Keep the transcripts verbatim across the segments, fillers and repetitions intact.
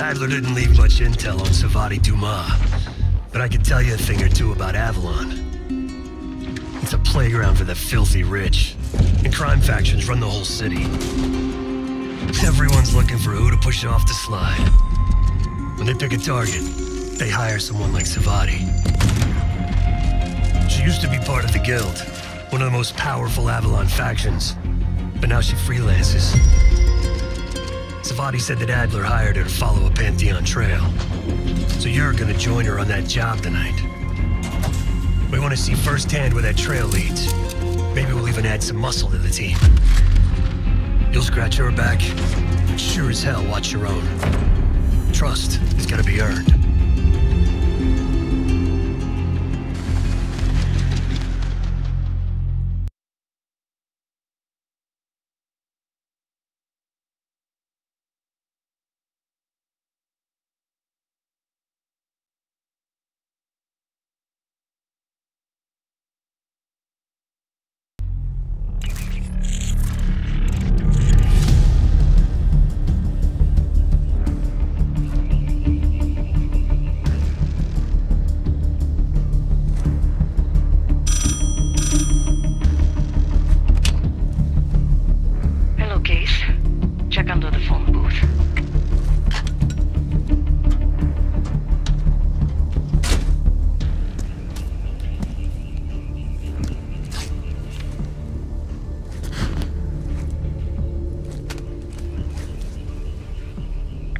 Adler didn't leave much intel on Savati Dumas, but I could tell you a thing or two about Avalon. It's a playground for the filthy rich, and crime factions run the whole city. Everyone's looking for who to push off the slide. When they pick a target, they hire someone like Savati. She used to be part of the Guild, one of the most powerful Avalon factions, but now she freelances. Savati said that Adler hired her to follow a Pantheon trail. So you're gonna join her on that job tonight. We want to see firsthand where that trail leads. Maybe we'll even add some muscle to the team. You'll scratch her back, but sure as hell watch your own. Trust is gonna be earned.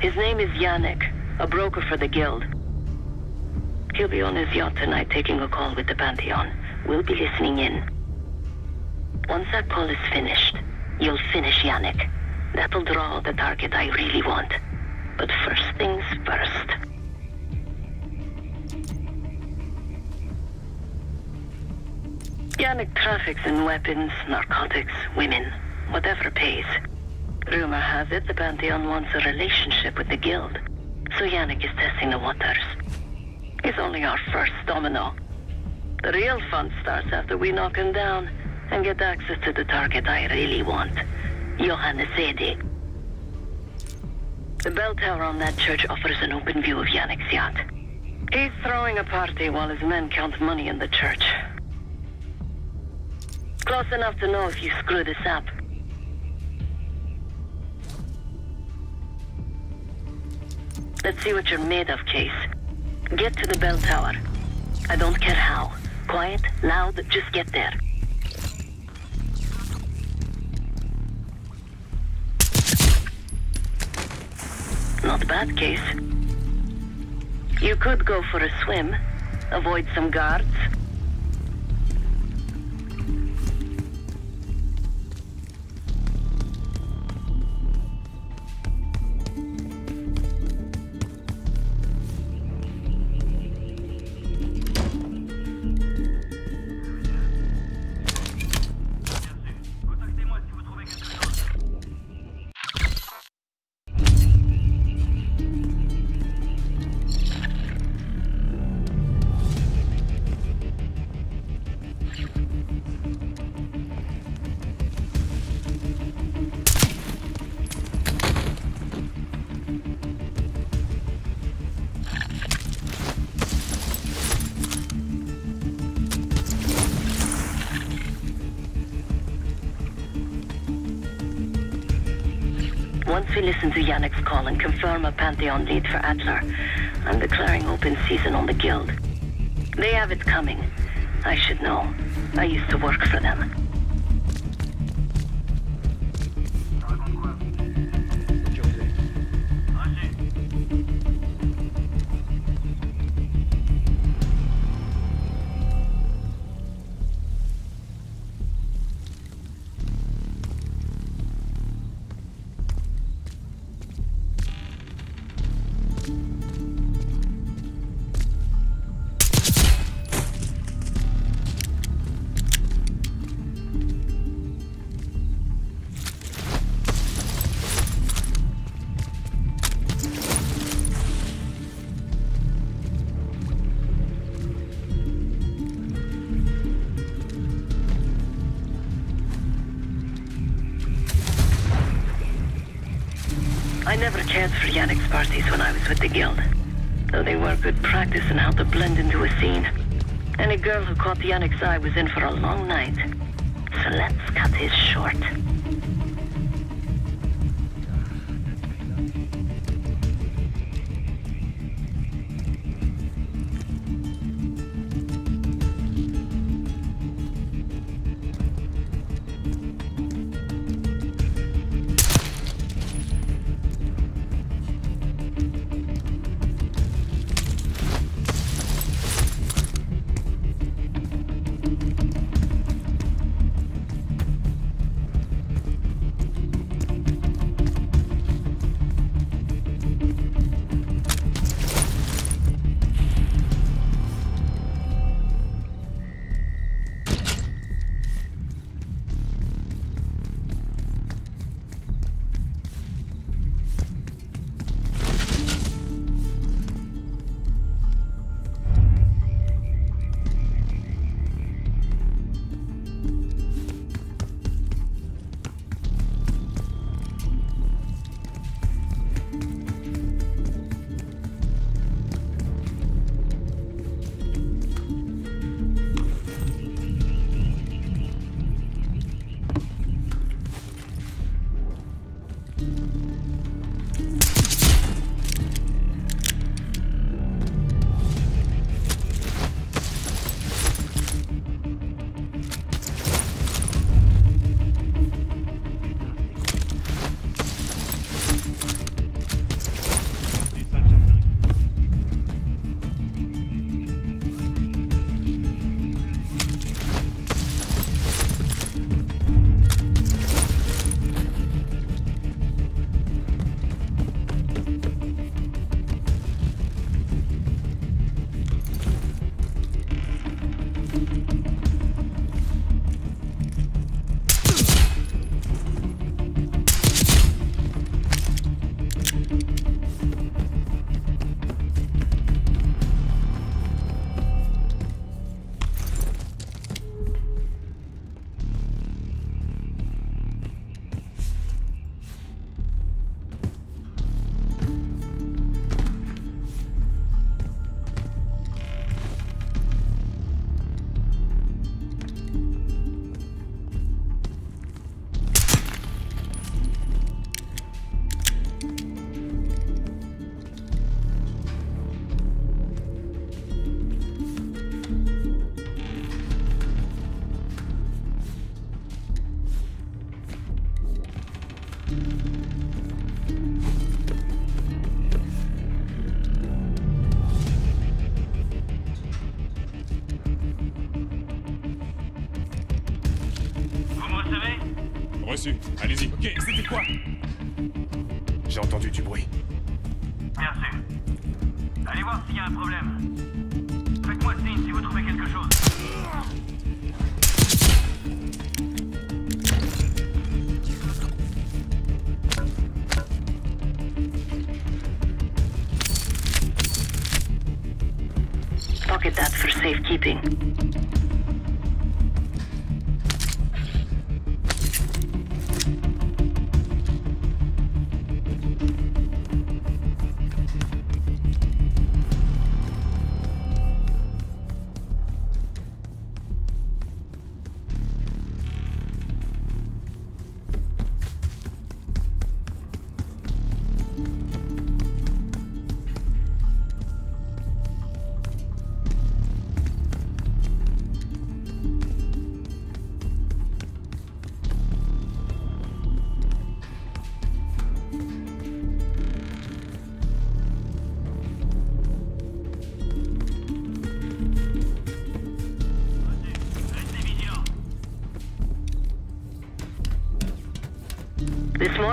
His name is Yannick, a broker for the Guild. He'll be on his yacht tonight taking a call with the Pantheon. We'll be listening in. Once that call is finished, you'll finish Yannick. That'll draw the target I really want. But first things first. Yannick traffics in weapons, narcotics, women, whatever pays. Rumor has it the Pantheon wants a relationship with the Guild, so Yannick is testing the waters. He's only our first domino. The real fun starts after we knock him down and get access to the target I really want, Johannes Eddy. The bell tower on that church offers an open view of Yannick's yacht. He's throwing a party while his men count money in the church. Close enough to know if you screw this up. Let's see what you're made of, Case. Get to the bell tower. I don't care how. Quiet, loud, just get there. Not bad, Case. You could go for a swim, avoid some guards. Once we listen to Yannick's call and confirm a Pantheon lead for Adler, I'm declaring open season on the Guild. They have it coming. I should know. I used to work for them. I never cared for Yannick's parties when I was with the Guild, though they were good practice in how to blend into a scene. Any girl who caught Yannick's eye was in for a long night, so let's cut his short. Allez-y. Ok, c'était quoi? J'ai entendu du bruit. Bien sûr. Allez voir s'il y a un problème. Faites-moi signe si vous trouvez quelque chose. Pocket that for safekeeping.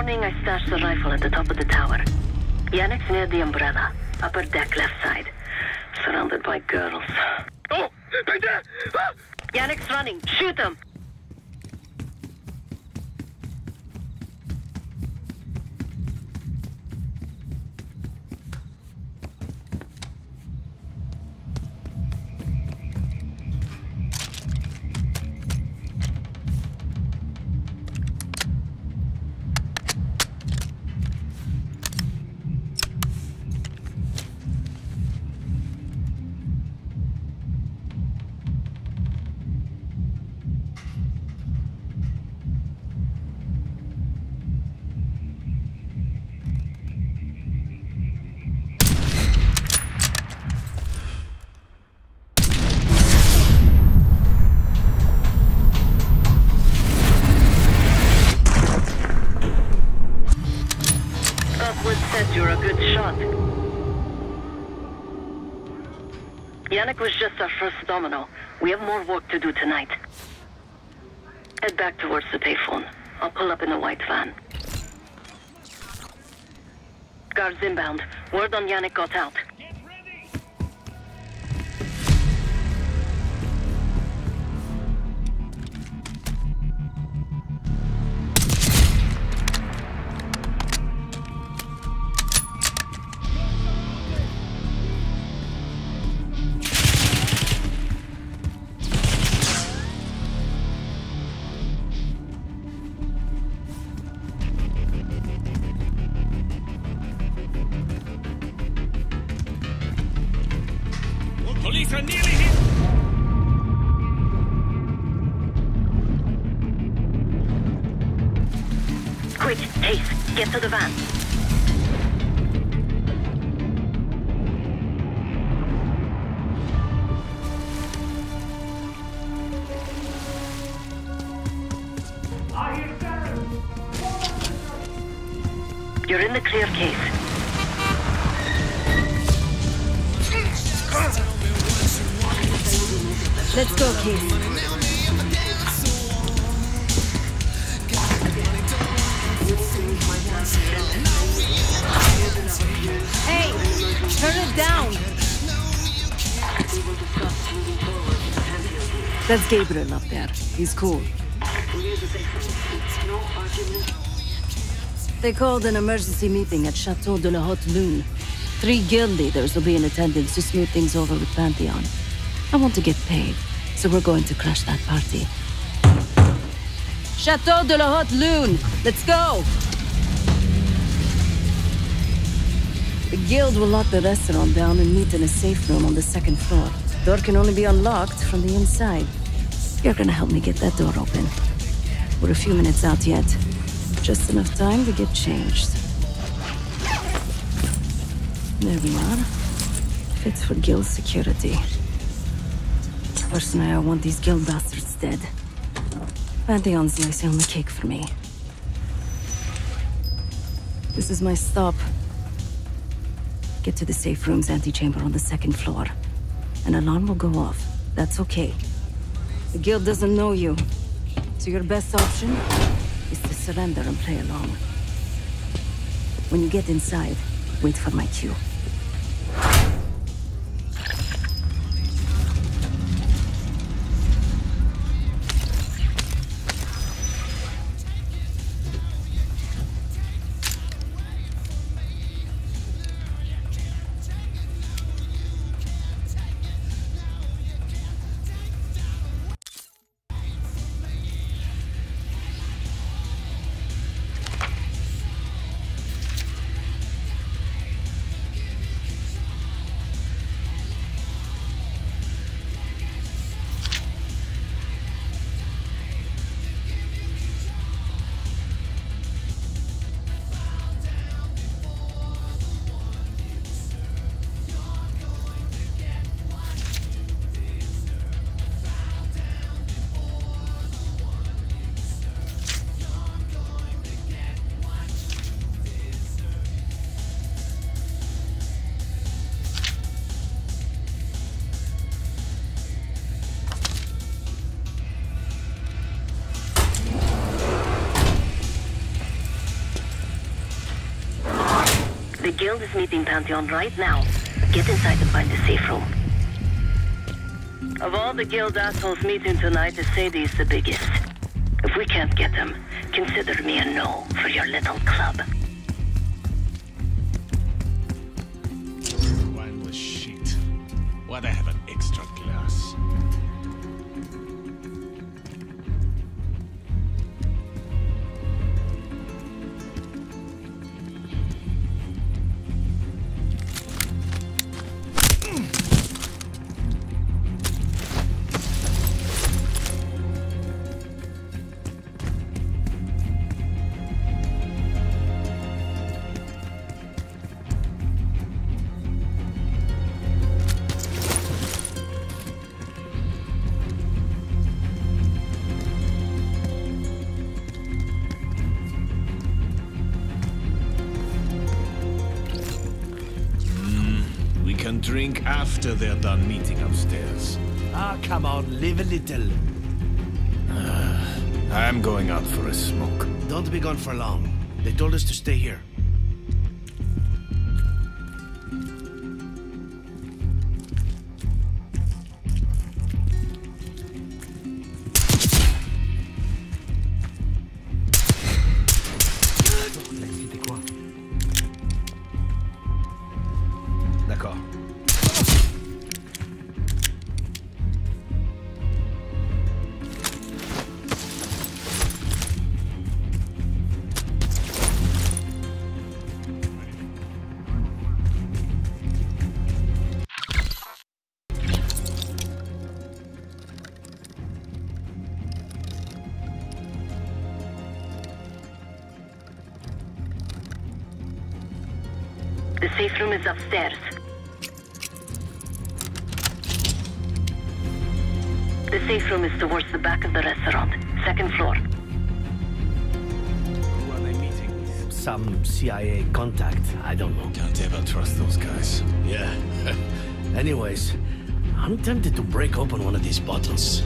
I stashed the rifle at the top of the tower. Yannick's near the umbrella, upper deck left side, surrounded by girls. Oh! Ah! Yannick's running. Shoot him! says you're a good shot. Yannick was just our first domino. We have more work to do tonight. Head back towards the payphone. I'll pull up in a white van. Guards inbound. Word on Yannick got out. You're in the clear case. Let's go, Keith. Hey, turn it down. That's Gabriel up there. He's cool. They called an emergency meeting at Chateau de la Haute Lune. Three guild leaders will be in attendance to smooth things over with Pantheon. I want to get paid, so we're going to crash that party. Chateau de la Haute Lune! Let's go! The guild will lock the restaurant down and meet in a safe room on the second floor. The door can only be unlocked from the inside. You're gonna help me get that door open. We're a few minutes out yet. Just enough time to get changed. There we are. Fits for guild security. Personally, I want these guild bastards dead. Pantheon's icing on the cake for me. This is my stop. Get to the safe room's antechamber on the second floor. An alarm will go off. That's okay. The guild doesn't know you. So your best option is to surrender and play along. When you get inside, wait for my cue. The guild is meeting Pantheon right now. Get inside and find the safe room. Of all the guild assholes meeting tonight, Sadie's the biggest. If we can't get him, consider me a no for your little club. Mindless shit. Why'd I have an extra glass? drink after they're done meeting upstairs. Ah, come on, live a little. Uh, I'm going out for a smoke. Don't be gone for long. They told us to stay here. The safe room is upstairs. The safe room is towards the back of the restaurant, second floor. Who are they meeting with? Some C I A contact, I don't know. Can't ever trust those guys. Yeah. Anyways, I'm tempted to break open one of these bottles.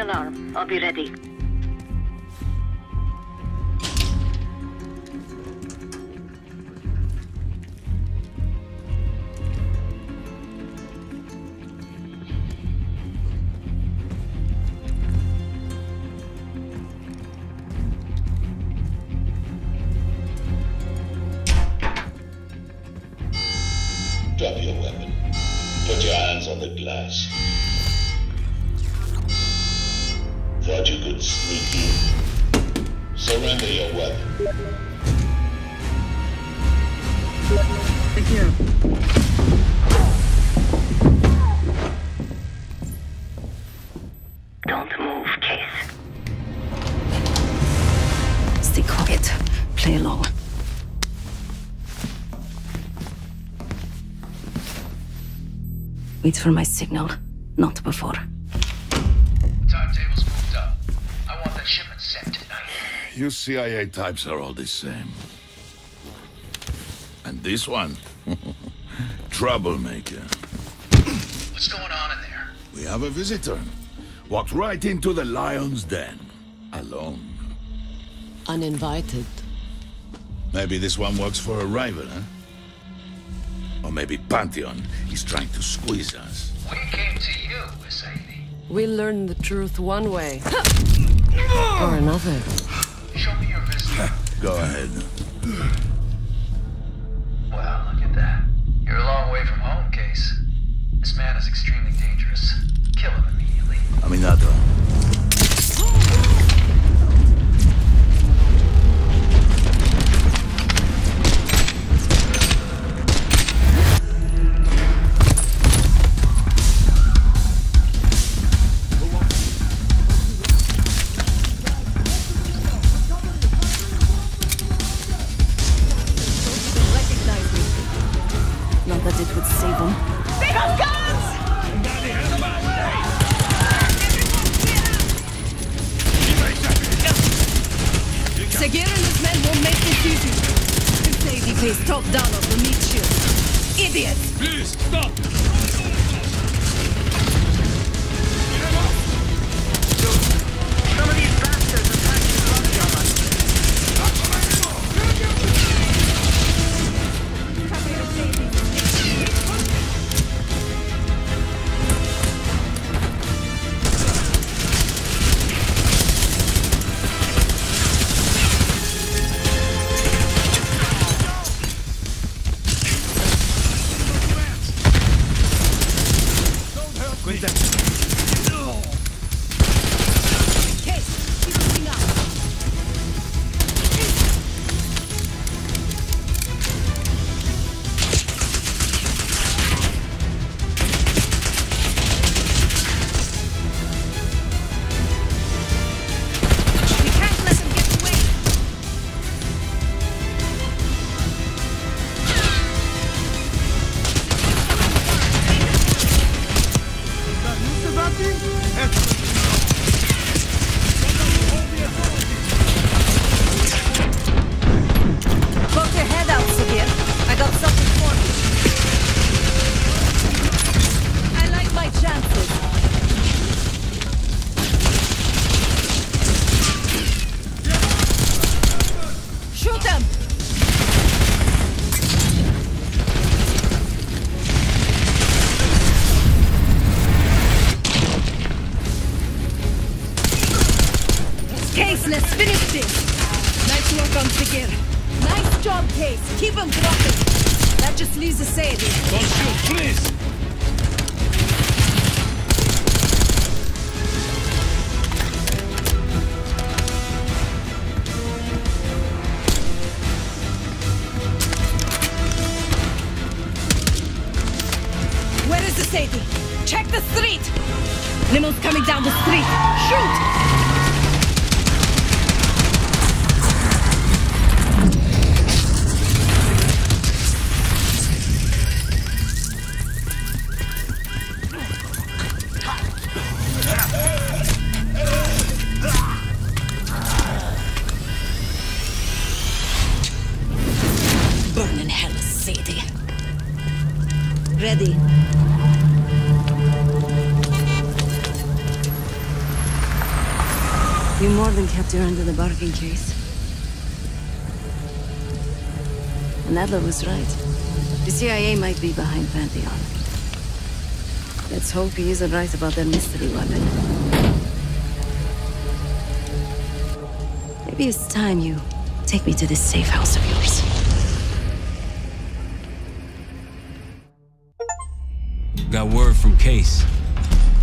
Alarm. I'll be ready. Drop your weapon. Put your hands on the glass. Thought you could sneak in. Surrender your weapon. Thank you. Don't move, Case. Stay quiet. Play along. Wait for my signal, not before. You C I A types are all the same. And this one? Troublemaker. What's going on in there? We have a visitor. Walked right into the lion's den. Alone. Uninvited. Maybe this one works for a rival, huh? Or maybe Pantheon is trying to squeeze us. We came to you, Miss Sadie. We learned the truth one way. Or another. Go ahead. Well, look at that. You're a long way from home, Case. This man is extremely dangerous. Kill him immediately. Aminado. Finish this! Nice work on Figueres. Nice job, Case. Keep them dropping. That just leaves a Sadie. Don't shoot, please! Sadie, check the street! Limon's coming down the street! Shoot! Burn in hell, Sadie. Ready. You more than kept your end of the bargain, Case. And Adler was right. The C I A might be behind Pantheon. Let's hope he isn't right about their mystery weapon. Maybe it's time you take me to this safe house of yours. Got word from Case.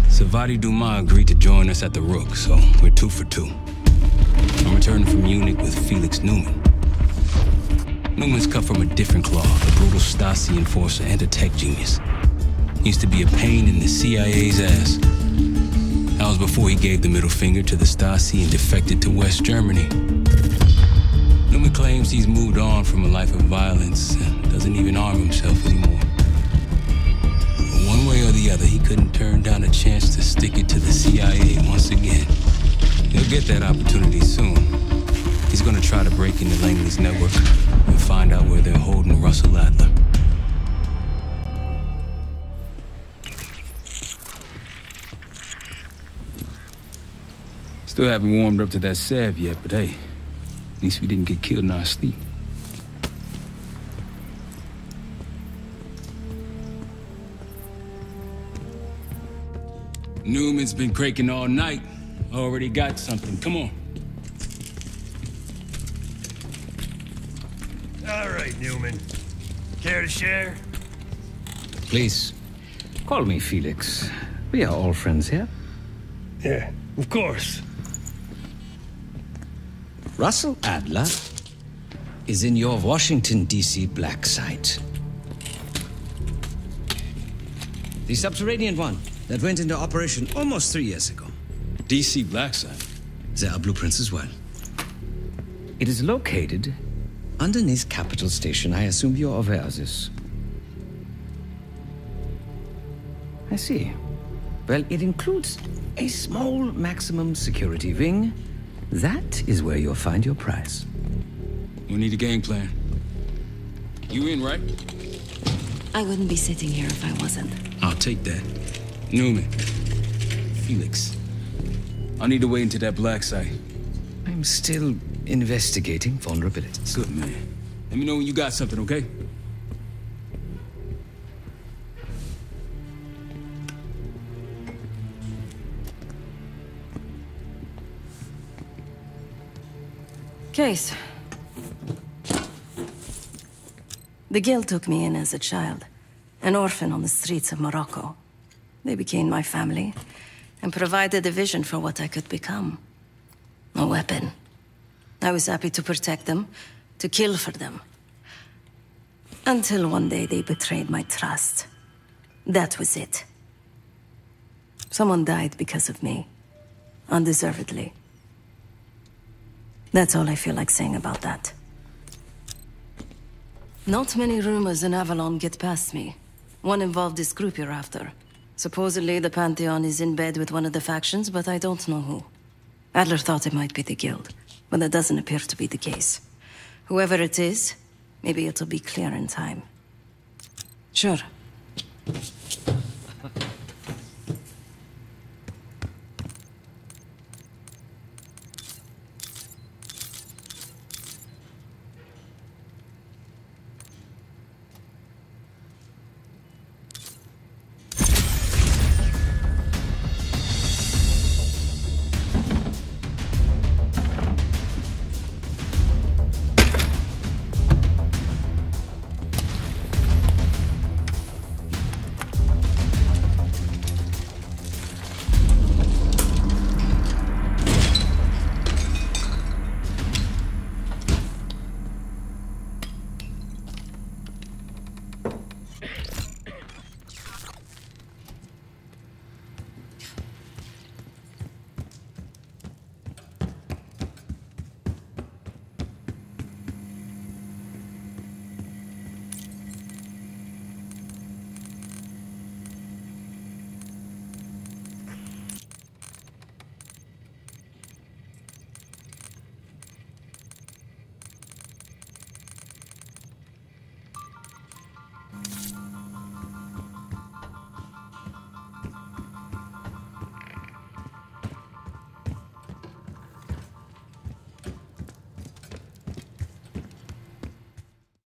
Savati Dumas agreed to join us at the Rook, so we're two for two. I'm returning from Munich with Felix Neumann. Newman's cut from a different cloth, a brutal Stasi enforcer and a tech genius. He used to be a pain in the C I A's ass. That was before he gave the middle finger to the Stasi and defected to West Germany. Neumann claims he's moved on from a life of violence and doesn't even arm himself anymore. One way or the other, he couldn't turn down a chance to stick it to the C I A once again. He'll get that opportunity soon. He's gonna try to break into Langley's network and find out where they're holding Russell Adler. Still haven't warmed up to that salve yet, but hey, at least we didn't get killed in our sleep. Newman's been cranking all night. Already got something. Come on. All right, Neumann. Care to share? Please, call me Felix. We are all friends here. Yeah, of course. Russell Adler is in your Washington, D C black site. The subterranean one. That went into operation almost three years ago. D C black site. There are blueprints as well. It is located underneath Capital Station. I assume you're aware of this. I see. Well, it includes a small maximum security wing. That is where you'll find your prize. We need a game plan. You in, right? I wouldn't be sitting here if I wasn't. I'll take that. Neumann. Felix. I need to wait into that black site. I'm still investigating vulnerabilities. Good, man. Let me know when you got something, okay? Case. The Guild took me in as a child. An orphan on the streets of Morocco. They became my family, and provided a vision for what I could become. A weapon. I was happy to protect them, to kill for them. Until one day they betrayed my trust. That was it. Someone died because of me. Undeservedly. That's all I feel like saying about that. Not many rumors in Avalon get past me. One involved this group you're after. Supposedly, the Pantheon is in bed with one of the factions, but I don't know who. Adler thought it might be the Guild, but that doesn't appear to be the case. Whoever it is, maybe it'll be clear in time. Sure.